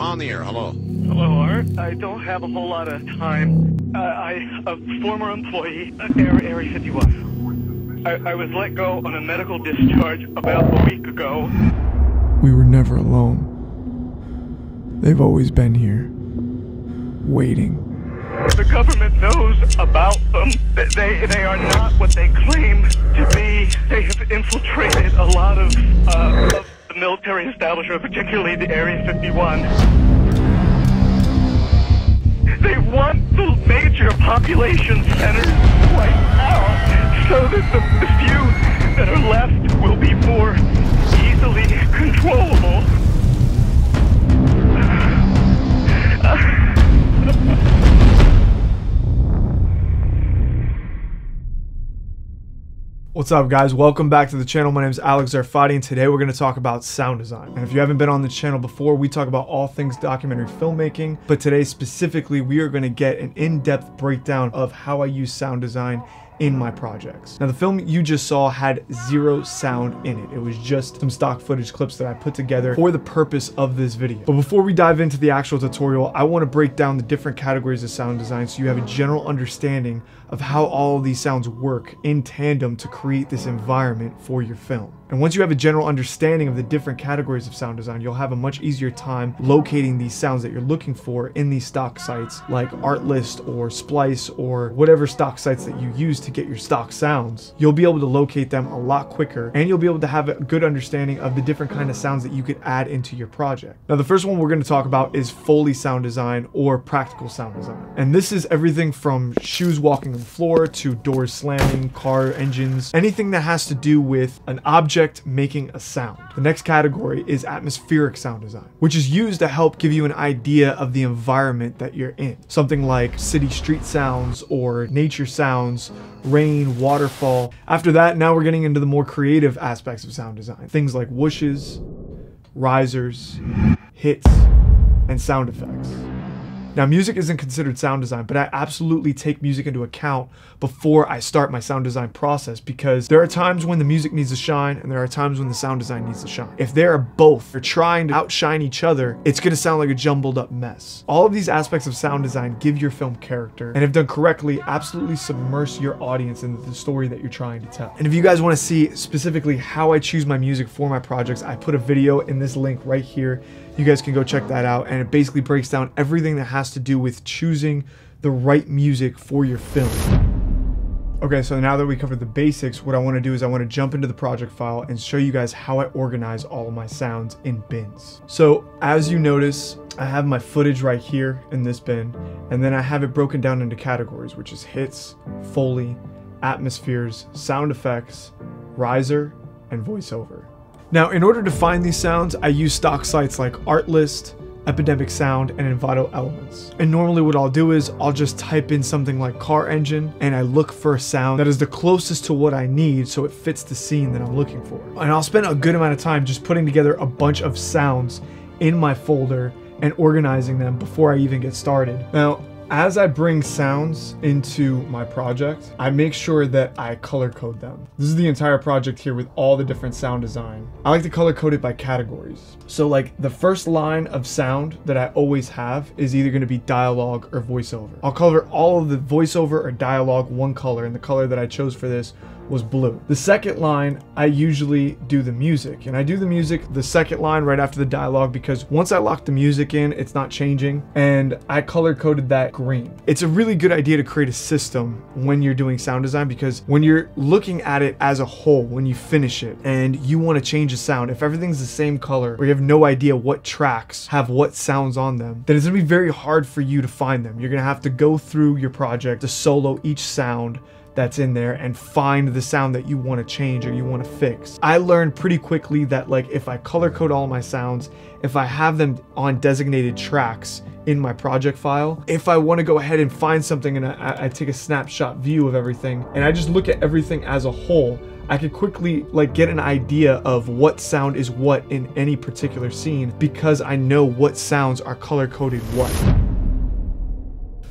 on the air. Hello. Hello, Art. I don't have a whole lot of time. I'm a former employee at Area 51. I was let go on a medical discharge about a week ago. We were never alone. They've always been here, waiting. The government knows about them. They are not what they claim to be. They have infiltrated a lot of the military establishment, particularly the Area 51. They want the major population centers wiped out so that the few that are left will be more easily controllable. What's up, guys? Welcome back to the channel. My name is Alex Zarfati, and today we're going to talk about sound design. And if you haven't been on the channel before, we talk about all things documentary filmmaking, but today specifically we are going to get an in-depth breakdown of how I use sound design in my projects. Now, the film you just saw had zero sound in it. It was just some stock footage clips that I put together for the purpose of this video. But before we dive into the actual tutorial, I want to break down the different categories of sound design so you have a general understanding of how all of these sounds work in tandem to create this environment for your film. And once you have a general understanding of the different categories of sound design, you'll have a much easier time locating these sounds that you're looking for in these stock sites like Artlist or Splice or whatever stock sites that you use to get your stock sounds. You'll be able to locate them a lot quicker, and you'll be able to have a good understanding of the different kind of sounds that you could add into your project. Now, the first one we're going to talk about is Foley sound design or practical sound design. And this is everything from shoes walking on the floor to doors slamming, car engines, anything that has to do with an object making a sound. The next category is atmospheric sound design, which is used to help give you an idea of the environment that you're in. Something like city street sounds or nature sounds, rain, waterfall. After that, now we're getting into the more creative aspects of sound design. Things like whooshes, risers, hits, and sound effects. Now, music isn't considered sound design, but I absolutely take music into account before I start my sound design process, because there are times when the music needs to shine and there are times when the sound design needs to shine. If they are both trying to outshine each other, it's going to sound like a jumbled up mess. All of these aspects of sound design give your film character, and if done correctly, absolutely submerge your audience into the story that you're trying to tell. And if you guys want to see specifically how I choose my music for my projects, I put a video in this link right here. You guys can go check that out, and it basically breaks down everything that has to do with choosing the right music for your film. Okay, so now that we covered the basics, what I want to do is I want to jump into the project file and show you guys how I organize all of my sounds in bins. So as you notice, I have my footage right here in this bin, and then I have it broken down into categories, which is hits, Foley, atmospheres, sound effects, riser, and voiceover. Now, in order to find these sounds, I use stock sites like Artlist, Epidemic Sound, and Envato Elements. And normally what I'll do is I'll just type in something like car engine, and I look for a sound that is the closest to what I need so it fits the scene that I'm looking for. And I'll spend a good amount of time just putting together a bunch of sounds in my folder and organizing them before I even get started. Now, as I bring sounds into my project, I make sure that I color code them. This is the entire project here with all the different sound design. I like to color code it by categories. So like the first line of sound that I always have is either gonna be dialogue or voiceover. I'll color all of the voiceover or dialogue one color, and the color that I chose for this was blue. The second line, I usually do the music, and I do the music the second line right after the dialogue, because once I lock the music in, it's not changing, and I color coded that green. It's a really good idea to create a system when you're doing sound design, because when you're looking at it as a whole, when you finish it and you want to change a sound, if everything's the same color or you have no idea what tracks have what sounds on them, then it's gonna be very hard for you to find them. You're gonna have to go through your project to solo each sound that's in there and find the sound that you want to change or you want to fix. I learned pretty quickly that like if I color code all my sounds, if I have them on designated tracks in my project file, if I want to go ahead and find something and I take a snapshot view of everything and I just look at everything as a whole, I could quickly like get an idea of what sound is what in any particular scene, because I know what sounds are color coded what.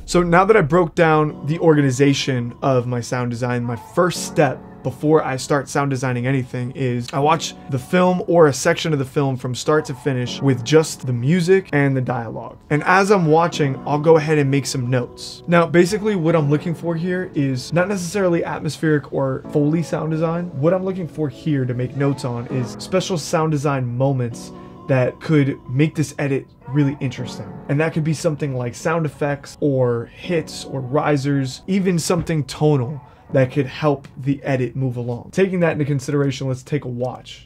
So now that I broke down the organization of my sound design, my first step before I start sound designing anything is I watch the film or a section of the film from start to finish with just the music and the dialogue. And as I'm watching, I'll go ahead and make some notes. Now, basically what I'm looking for here is not necessarily atmospheric or Foley sound design. What I'm looking for here to make notes on is special sound design moments that could make this edit really interesting. And that could be something like sound effects or hits or risers, even something tonal that could help the edit move along. Taking that into consideration, let's take a watch.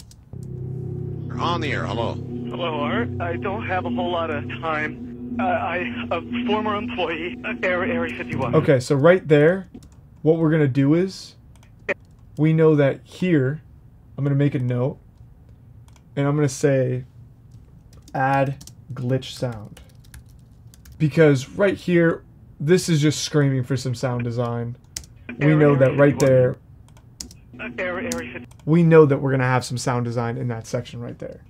You're on the air, hello. Hello, Art. I don't have a whole lot of time. I'm a former employee of Area 51. Okay, so right there, what we're gonna do is, we know that here, I'm gonna make a note, and I'm gonna say, add glitch sound. Because right here, this is just screaming for some sound design. We know that right there, we know that we're going to have some sound design in that section right there.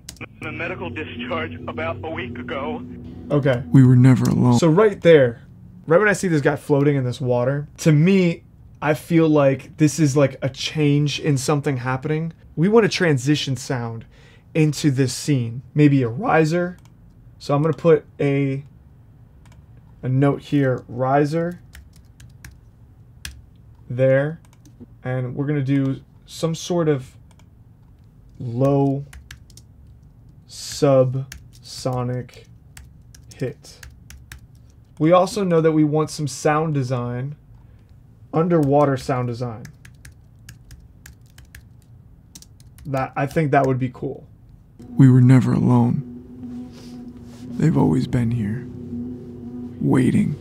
A medical discharge about a week ago. Okay. We were never alone. So right there, right when I see this guy floating in this water, to me, I feel like this is like a change in something happening. We want to transition sound into this scene, maybe a riser. So I'm going to put a note here, riser. There, and we're gonna do some sort of low subsonic hit. We also know that we want some sound design, underwater sound design. That I think that would be cool. We were never alone. They've always been here, waiting.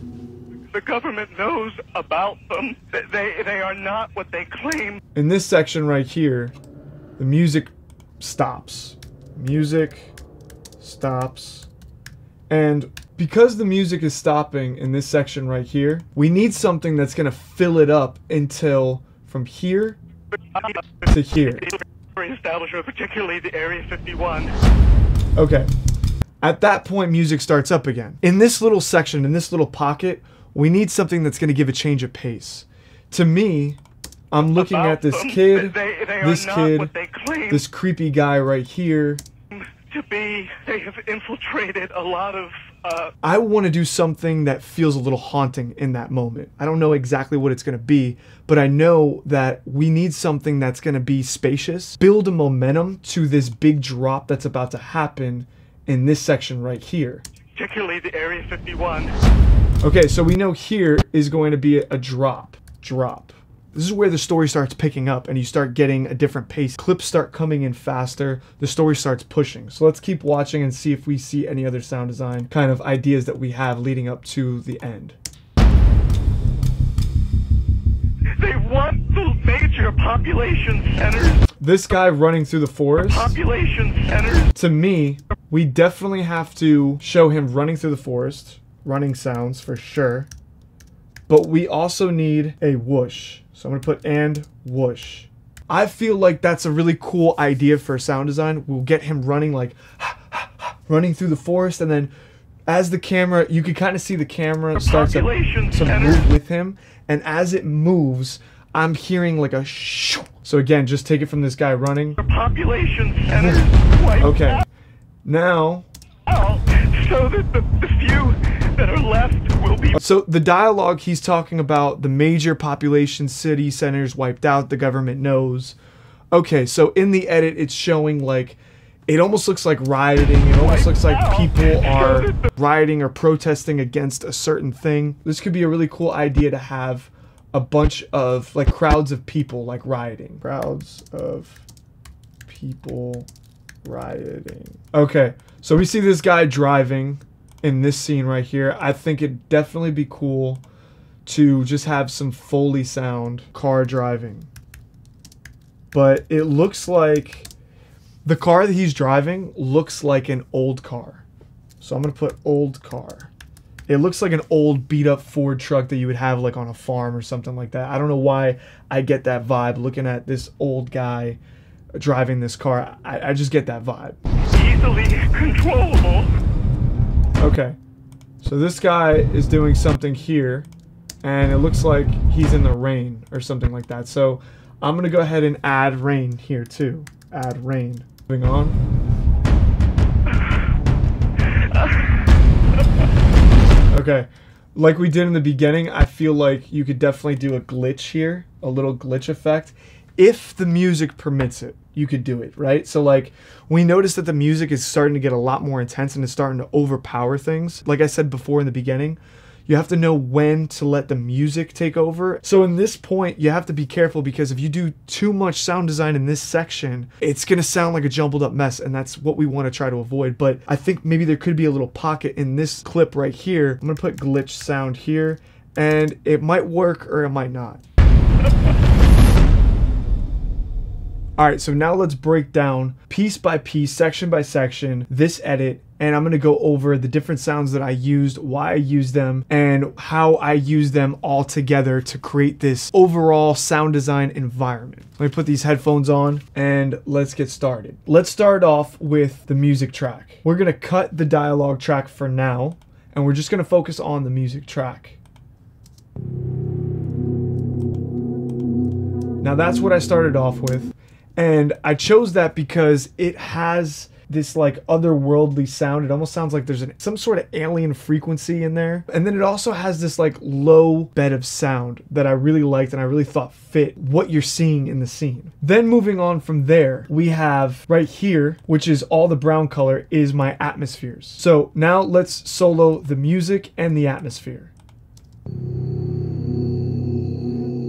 The government knows about them. They are not what they claim. In this section right here, the music stops. Music stops. And because the music is stopping in this section right here, we need something that's going to fill it up until from here to here. Establishment, particularly the Area 51. Okay. At that point, music starts up again. In this little section, in this little pocket, we need something that's going to give a change of pace. To me, I'm looking at this kid, this creepy guy right here. To be, they have infiltrated a lot of... I want to do something that feels a little haunting in that moment. I don't know exactly what it's going to be, but I know that we need something that's going to be spacious, build a momentum to this big drop that's about to happen in this section right here. Particularly the Area 51. Okay, so we know here is going to be a drop. This is where the story starts picking up and you start getting a different pace. Clips start coming in faster. The story starts pushing. So let's keep watching and see if we see any other sound design kind of ideas that we have leading up to the end. They want the major population centers. This guy running through the forest. The population centers. To me, we definitely have to show him running through the forest. Running sounds for sure, but we also need a whoosh. So I'm gonna put and whoosh. I feel like that's a really cool idea for sound design. We'll get him running like running through the forest, and then as the camera, you can kind of see the camera starts to move with him, and as it moves, I'm hearing like a shh. So again, just take it from this guy running. Population center. Okay, now. So that the few. That are left will be. So the dialogue, he's talking about the major population city centers wiped out, the government knows. Okay, so in the edit, it's showing like, it almost looks like rioting. It almost looks like people are rioting or protesting against a certain thing. This could be a really cool idea to have a bunch of like crowds of people like rioting. Crowds of people rioting. Okay, so we see this guy driving. In this scene right here, I think it'd definitely be cool to just have some Foley sound, car driving. But it looks like the car that he's driving looks like an old car. So I'm gonna put old car. It looks like an old beat up Ford truck that you would have like on a farm or something like that. I don't know why I get that vibe looking at this old guy driving this car. I just get that vibe. Easily controllable. Okay, so this guy is doing something here, and it looks like he's in the rain or something like that. So I'm gonna go ahead and add rain here too. Add rain. Moving on. Okay. Like we did in the beginning, I feel like you could definitely do a glitch here, a little glitch effect. If the music permits it, you could do it, right? So like, we noticed that the music is starting to get a lot more intense and it's starting to overpower things. Like I said before in the beginning, you have to know when to let the music take over. So in this point, you have to be careful because if you do too much sound design in this section, it's gonna sound like a jumbled up mess, and that's what we wanna try to avoid. But I think maybe there could be a little pocket in this clip right here. I'm gonna put glitch sound here, and it might work or it might not. All right, so now let's break down piece by piece, section by section, this edit, and I'm gonna go over the different sounds that I used, why I used them, and how I use them all together to create this overall sound design environment. Let me put these headphones on and let's get started. Let's start off with the music track. We're gonna cut the dialogue track for now, and we're just gonna focus on the music track. Now that's what I started off with. And I chose that because it has this like otherworldly sound. It almost sounds like there's some sort of alien frequency in there. And then it also has this like low bed of sound that I really liked and I really thought fit what you're seeing in the scene. Then moving on from there, we have right here, which is all the brown color, is my atmospheres. So now let's solo the music and the atmosphere.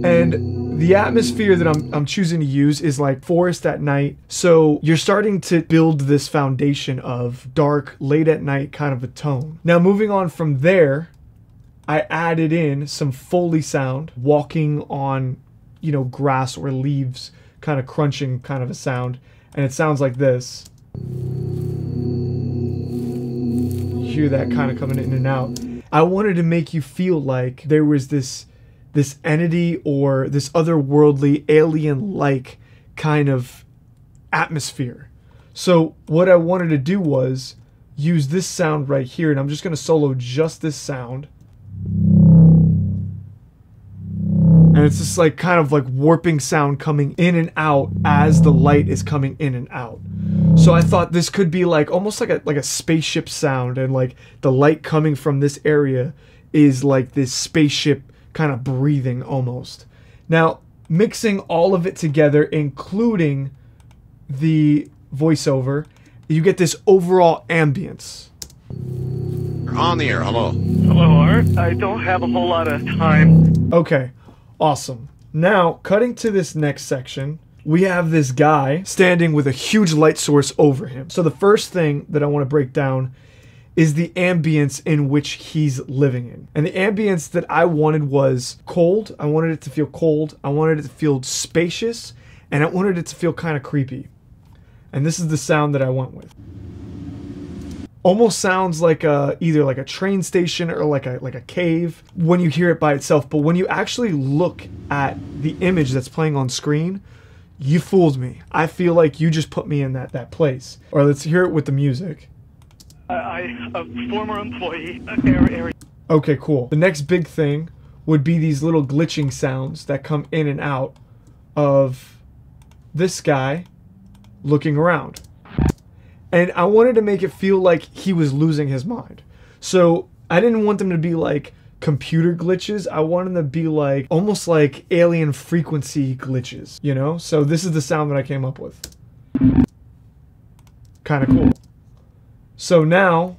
And the atmosphere that I'm choosing to use is like forest at night. So you're starting to build this foundation of dark, late at night kind of a tone. Now moving on from there, I added in some Foley sound, walking on, you know, grass or leaves, kind of crunching kind of a sound. And it sounds like this. You hear that kind of coming in and out. I wanted to make you feel like there was this entity or this otherworldly alien-like kind of atmosphere. So what I wanted to do was use this sound right here, and I'm just gonna solo just this sound. And it's just like kind of like warping sound coming in and out as the light is coming in and out. So I thought this could be like almost like a spaceship sound, and like the light coming from this area is like this spaceship kind of breathing almost. Now, mixing all of it together, including the voiceover, you get this overall ambience. On the air, hello. Hello, Art. I don't have a whole lot of time. Okay, awesome. Now, cutting to this next section, we have this guy standing with a huge light source over him. So the first thing that I want to break down is the ambience in which he's living in. And the ambience that I wanted was cold. I wanted it to feel cold. I wanted it to feel spacious, and I wanted it to feel kind of creepy. And this is the sound that I went with. Almost sounds like either like a train station or like a cave when you hear it by itself, but when you actually look at the image that's playing on screen, you fooled me. I feel like you just put me in that place. Or let's hear it with the music. A former employee. Okay, cool. The next big thing would be these little glitching sounds that come in and out of this guy looking around. And I wanted to make it feel like he was losing his mind. So I didn't want them to be like computer glitches. I wanted them to be like almost like alien frequency glitches, you know? So this is the sound that I came up with. Kind of cool. So now,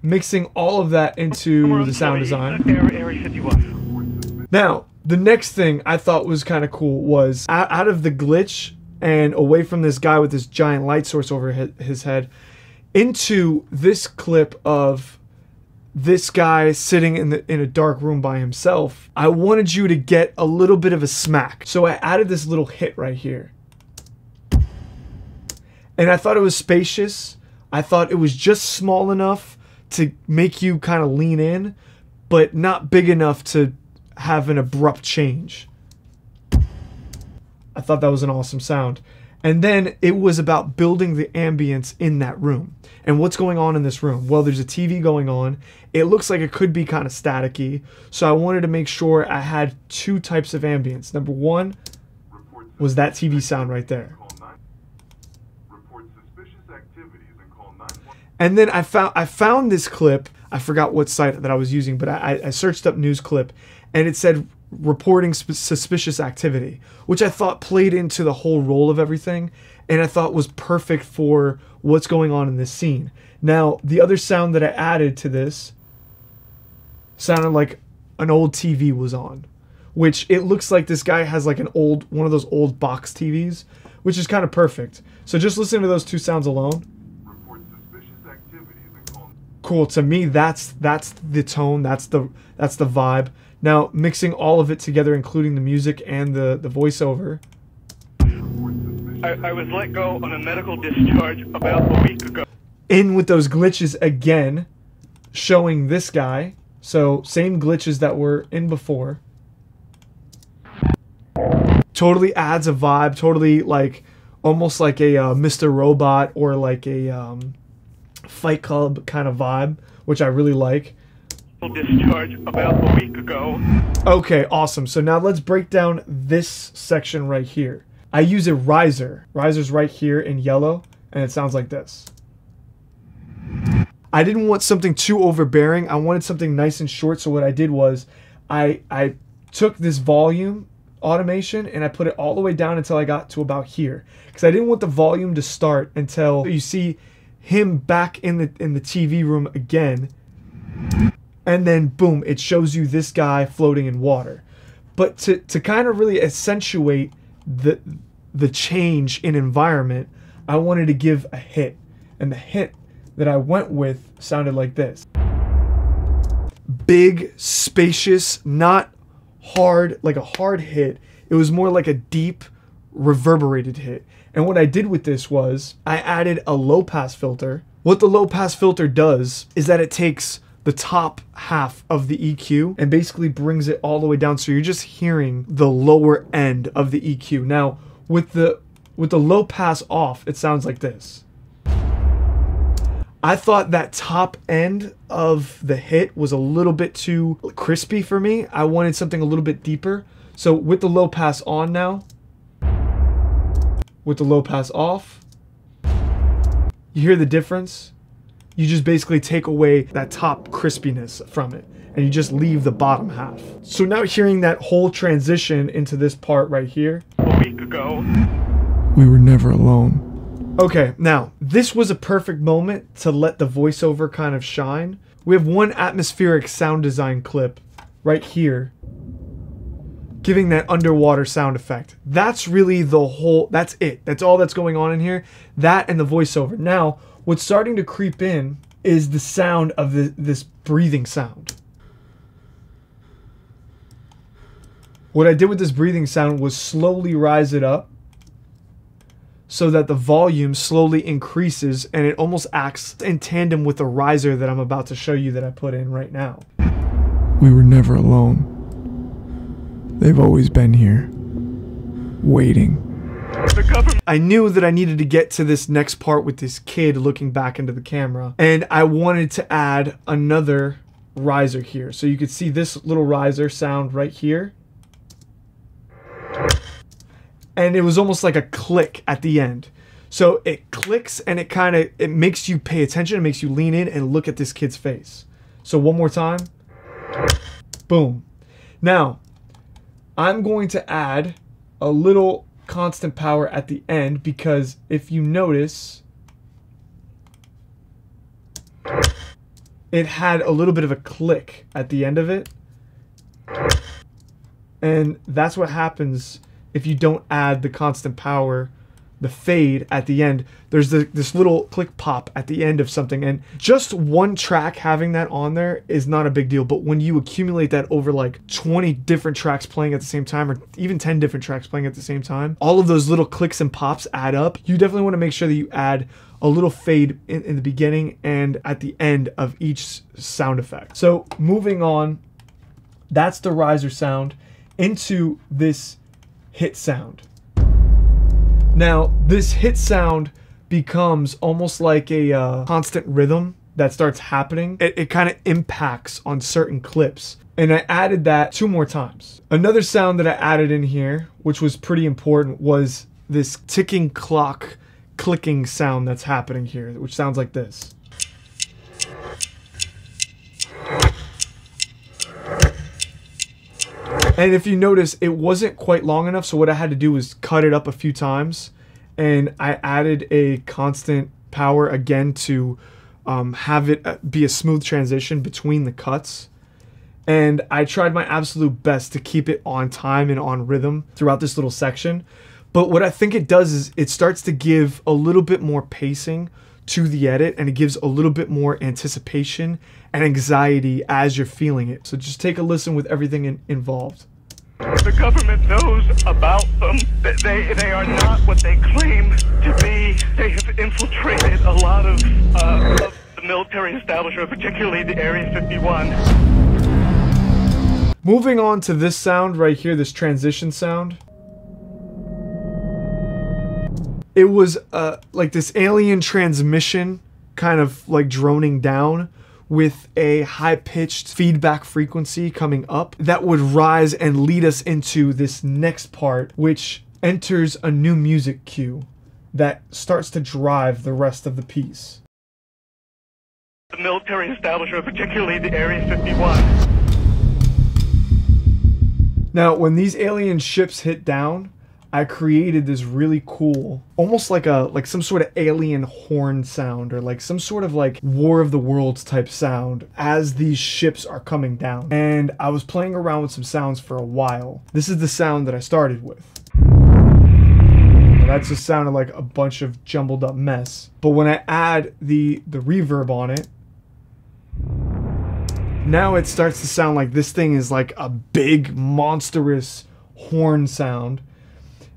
mixing all of that into the sound design. Area 51. Now, the next thing I thought was kind of cool was out of the glitch and away from this guy with this giant light source over his head, into this clip of this guy sitting in a dark room by himself. I wanted you to get a little bit of a smack. So I added this little hit right here. And I thought it was spacious. I thought it was just small enough to make you kind of lean in, but not big enough to have an abrupt change. I thought that was an awesome sound. And then it was about building the ambience in that room. And what's going on in this room? Well, there's a TV going on. It looks like it could be kind of staticky. So I wanted to make sure I had two types of ambience. Number one, was that TV sound right there. And then I found this clip. I forgot what site that I was using, but I searched up news clip, and it said reporting suspicious activity, which I thought played into the whole role of everything, and I thought was perfect for what's going on in this scene. Now, the other sound that I added to this sounded like an old TV was on, which it looks like this guy has like an old, one of those old box TVs, which is kind of perfect. So just listen to those two sounds alone. Cool. To me, that's the tone, that's the vibe. Now mixing all of it together, including the music and the voiceover. I was let go on a medical discharge about a week ago. In with those glitches again, showing this guy. So same glitches that were in before. Totally adds a vibe. Totally like almost like a Mr. Robot or like a Fight Club kind of vibe, which I really like. Discharge about a week ago. Okay, awesome. So now let's break down this section right here. I use a riser. Riser's right here in yellow, and it sounds like this. I didn't want something too overbearing. I wanted something nice and short, so what I did was I took this volume automation and I put it all the way down until I got to about here, because I didn't want the volume to start until you see him back in the TV room again, and then boom, it shows you this guy floating in water. But to kind of really accentuate the change in environment, I wanted to give a hit, and the hit that I went with sounded like this. Big, spacious, not hard, like a hard hit. It was more like a deep, reverberated hit. And what I did with this was I added a low pass filter. What the low pass filter does is that it takes the top half of the EQ and basically brings it all the way down, so you're just hearing the lower end of the EQ. Now, with the low pass off, it sounds like this. I thought that top end of the hit was a little bit too crispy for me. I wanted something a little bit deeper. So with the low pass on now, with the low pass off, you hear the difference? You just basically take away that top crispiness from it, and you just leave the bottom half. So now hearing that whole transition into this part right here. A week ago. We were never alone. Okay, now, this was a perfect moment to let the voiceover kind of shine. We have one atmospheric sound design clip right here, giving that underwater sound effect. That's really the whole, that's it. That's all that's going on in here. That and the voiceover. Now, what's starting to creep in is the sound of this breathing sound. What I did with this breathing sound was slowly rise it up so that the volume slowly increases, and it almost acts in tandem with the riser that I'm about to show you that I put in right now. We were never alone. They've always been here, waiting. I knew that I needed to get to this next part with this kid looking back into the camera, and I wanted to add another riser here. So you could see this little riser sound right here. And it was almost like a click at the end. So it clicks and it kind of, it makes you pay attention, it makes you lean in and look at this kid's face. So one more time. Boom. Now, I'm going to add a little constant power at the end, because if you notice, it had a little bit of a click at the end of it. And that's what happens if you don't add the constant power, the fade at the end. There's this little click pop at the end of something, and just one track having that on there is not a big deal, but when you accumulate that over like 20 different tracks playing at the same time, or even 10 different tracks playing at the same time, all of those little clicks and pops add up. You definitely want to make sure that you add a little fade in the beginning and at the end of each sound effect. So moving on, that's the riser sound into this hit sound. Now, this hit sound becomes almost like a constant rhythm that starts happening, it kind of impacts on certain clips. And I added that 2 more times. Another sound that I added in here, which was pretty important, was this ticking clock clicking sound that's happening here, which sounds like this. And if you notice, it wasn't quite long enough, so what I had to do was cut it up a few times, and I added a constant power again to have it be a smooth transition between the cuts. And I tried my absolute best to keep it on time and on rhythm throughout this little section. But what I think it does is it starts to give a little bit more pacing to the edit, and it gives a little bit more anticipation and anxiety as you're feeling it. So just take a listen with everything involved. The government knows about them. They are not what they claim to be. They have infiltrated a lot of the military establishment, particularly the Area 51. Moving on to this sound right here, this transition sound. It was like this alien transmission, kind of like droning down with a high-pitched feedback frequency coming up that would rise and lead us into this next part, which enters a new music cue that starts to drive the rest of the piece. The military establishment, particularly the Area 51. Now, when these alien ships hit down, I created this really cool, almost like a some sort of alien horn sound, or like some sort of like War of the Worlds type sound as these ships are coming down. And I was playing around with some sounds for a while. This is the sound that I started with. Now, that just sounded like a bunch of jumbled up mess. But when I add the reverb on it, now it starts to sound like this thing is like a big, monstrous horn sound.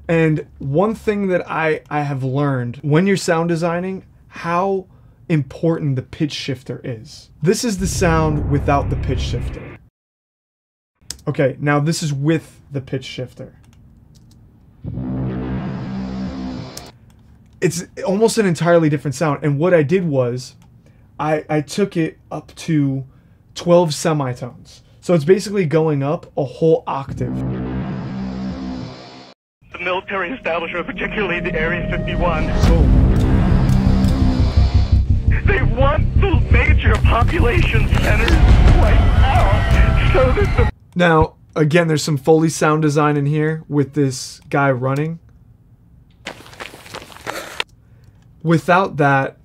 And one thing that I have learned when you're sound designing, how important the pitch shifter is. This is the sound without the pitch shifter. Okay, now this is with the pitch shifter. It's almost an entirely different sound. And what I did was I took it up to 12 semitones. So it's basically going up a whole octave. The military establishment, particularly the Area 51. Boom. They want the major population centers wiped out so that the... Now, again, there's some Foley sound design in here with this guy running. Without that,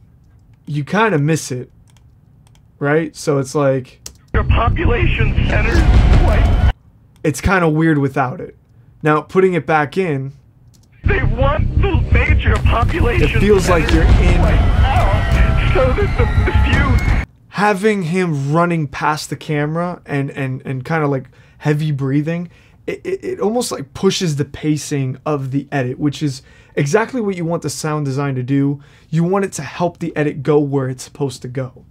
you kind of miss it. Right? So it's like your population centers. It's kind of weird without it. Now putting it back in, they want the major population. It feels like you're in. So that the few. Having him running past the camera and kind of like heavy breathing, it almost like pushes the pacing of the edit, which is exactly what you want the sound design to do. You want it to help the edit go where it's supposed to go.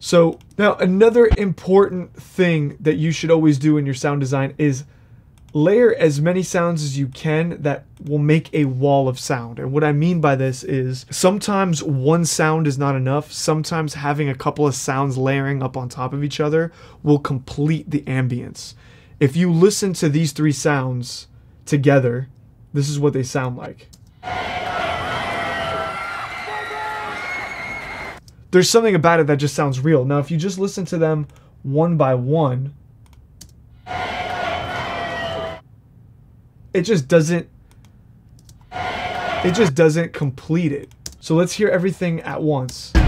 So now another important thing that you should always do in your sound design is layer as many sounds as you can that will make a wall of sound. And what I mean by this is sometimes one sound is not enough. Sometimes having a couple of sounds layering up on top of each other will complete the ambience. If you listen to these 3 sounds together, this is what they sound like. There's something about it that just sounds real. Now, if you just listen to them one by one, it just doesn't complete it. So let's hear everything at once. So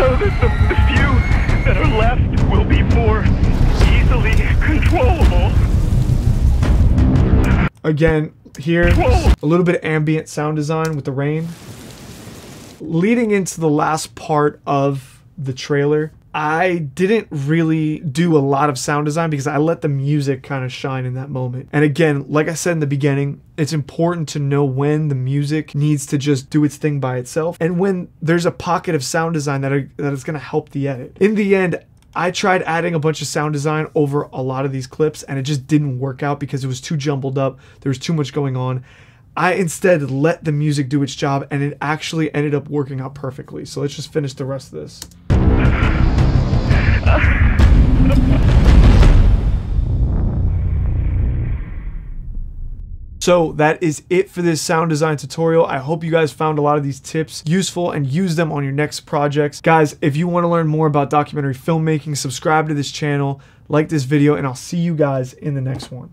that the few that are left will be more easily controllable. Again, here, a little bit of ambient sound design with the rain. Leading into the last part of the trailer, I didn't really do a lot of sound design because I let the music kind of shine in that moment. And again, like I said in the beginning, it's important to know when the music needs to just do its thing by itself and when there's a pocket of sound design that is going to help the edit. In the end, I tried adding a bunch of sound design over a lot of these clips and it just didn't work out because it was too jumbled up. There was too much going on. I instead let the music do its job, and it actually ended up working out perfectly. So let's just finish the rest of this. So that is it for this sound design tutorial. I hope you guys found a lot of these tips useful and use them on your next projects. Guys, if you want to learn more about documentary filmmaking, subscribe to this channel, like this video, and I'll see you guys in the next one.